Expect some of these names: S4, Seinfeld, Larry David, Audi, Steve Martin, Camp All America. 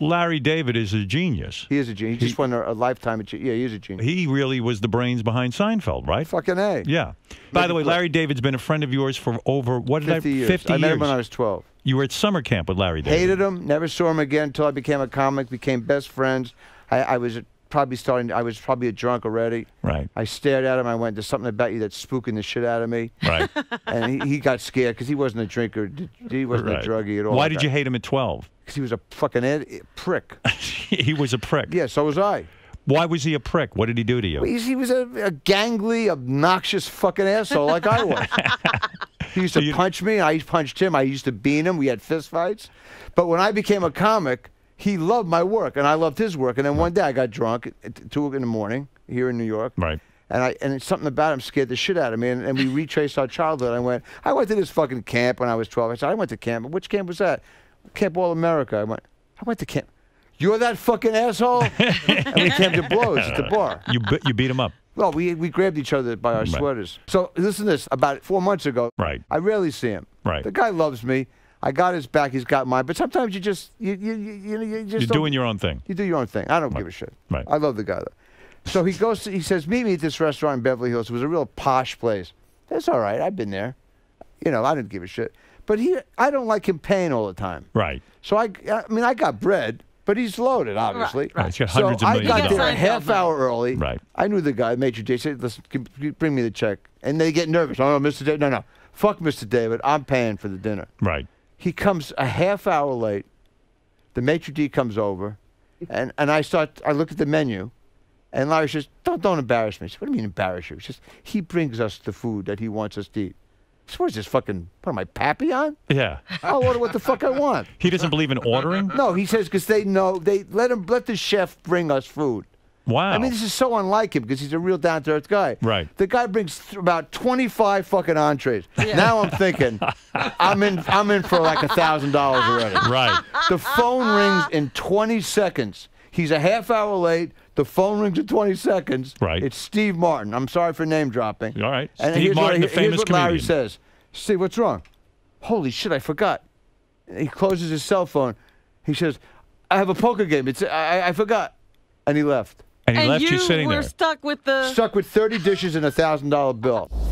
Larry David is a genius. He is a genius. He just won a lifetime achievement. Yeah, he is a genius. He really was the brains behind Seinfeld, right? Fucking A. Yeah. By the way, Larry David's been a friend of yours for over, what did 50 years. 50 years. I met him when I was 12. You were at summer camp with Larry David. Hated him. Never saw him again until I became a comic, became best friends. I was probably starting, I was probably a drunk already. Right. I stared at him. I went, there's something about you that's spooking the shit out of me. Right. And he got scared because he wasn't a drinker. He wasn't a druggie at all. Why did you hate him at 12? Because he was a fucking prick. He was a prick. Yeah, so was I. Why was he a prick? What did he do to you? Well, he was a gangly, obnoxious fucking asshole like I was. He used to punch me. I punched him. I used to bean him. We had fist fights. But when I became a comic, he loved my work, and I loved his work. And then one day I got drunk at 2 in the morning here in New York. Right. And something about him scared the shit out of me. And we retraced our childhood. I went to this fucking camp when I was 12. I said, I went to camp. Which camp was that? Camp All America. I went to camp. You're that fucking asshole? And we came to blows at the bar. You beat him up. Well, we grabbed each other by our sweaters. So listen to this. About 4 months ago, I rarely see him. Right. The guy loves me. I got his back. He's got mine. But sometimes you just you're doing your own thing. You do your own thing. I don't give a shit. Right. I love the guy though. So he goes. He says, "Meet me at this restaurant in Beverly Hills." It was a real posh place. That's all right. I've been there. You know, I didn't give a shit. But I don't like him paying all the time. Right. So I mean, I got bread. But he's loaded, obviously. Right, right. So I got there a half hour early. Right. I knew the guy, Major J, said, listen, bring me the check. And they get nervous. Oh, no, Mr. David. No, no. Fuck Mr. David. I'm paying for the dinner. Right. He comes a half hour late. The maitre d' comes over. And I look at the menu. And Larry says, don't embarrass me. I said, what do you mean embarrass you? He says, he brings us the food that he wants us to eat. What is this fucking, what am I, pappy on? Yeah. I'll order what the fuck I want. He doesn't believe in ordering? No, he says because they know, they let the chef bring us food. Wow. I mean, this is so unlike him because he's a real down-to-earth guy. Right. The guy brings about 25 fucking entrees. Yeah. Now I'm thinking, I'm in for like $1,000 already. Right. The phone rings in 20 seconds. He's a half hour late. The phone rings in 20 seconds. Right. It's Steve Martin. I'm sorry for name dropping. All right. And Steve Martin, the famous comedian. Here's what Larry says. Steve, what's wrong? Holy shit, I forgot. He closes his cell phone. He says, I have a poker game. It's I forgot. And he left. And he left you sitting there. And you were stuck with 30 dishes and a $1,000 bill.